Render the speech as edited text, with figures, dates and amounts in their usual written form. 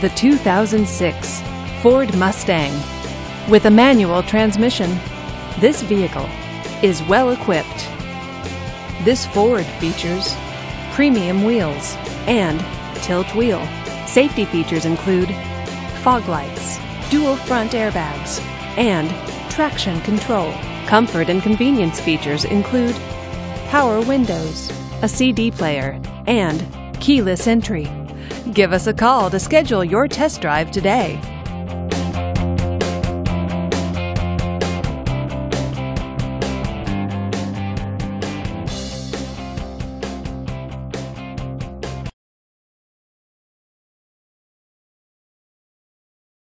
The 2006 Ford Mustang. With a manual transmission, this vehicle is well equipped. This Ford features premium wheels and tilt wheel. Safety features include fog lights, dual front airbags, and traction control. Comfort and convenience features include power windows, a CD player, and keyless entry. Give us a call to schedule your test drive today.